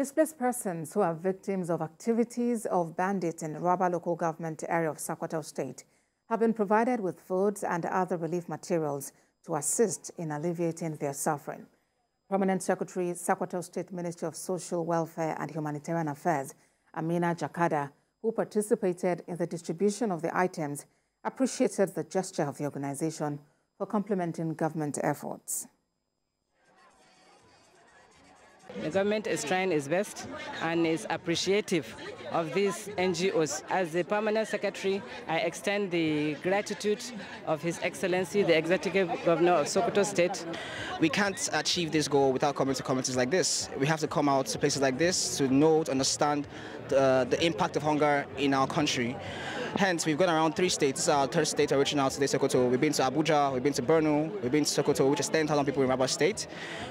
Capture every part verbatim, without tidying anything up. Displaced persons who are victims of activities of bandits in Rabah local government area of Sokoto State have been provided with foods and other relief materials to assist in alleviating their suffering. Permanent Secretary, Sokoto State Ministry of Social Welfare and Humanitarian Affairs, Amina Jakada, who participated in the distribution of the items, appreciated the gesture of the organization for complementing government efforts. The government is trying its best and is appreciative of these N G Os. As the permanent secretary, I extend the gratitude of His Excellency, the Executive Governor of Sokoto State. We can't achieve this goal without coming to communities like this. We have to come out to places like this to know, to understand the, the impact of hunger in our country. Hence, we've gone around three states. This is our third state reaching out today, Sokoto. We've been to Abuja, we've been to Borno, we've been to Sokoto, which is ten thousand people in Rabah State.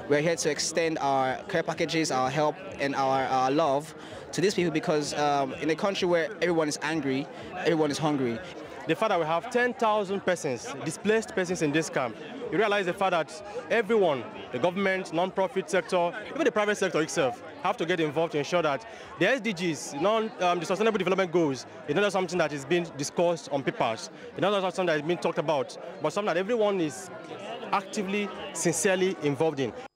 We're here to extend our care packages, our help, and our, our love to these people because um, in a country where everyone is angry, everyone is hungry. The fact that we have ten thousand persons, displaced persons in this camp, you realize the fact that everyone, the government, non-profit sector, even the private sector itself, have to get involved to ensure that the S D Gs, non, um, the Sustainable Development Goals, is not just something that is being discussed on papers, it's not just something that is being talked about, but something that everyone is actively, sincerely involved in.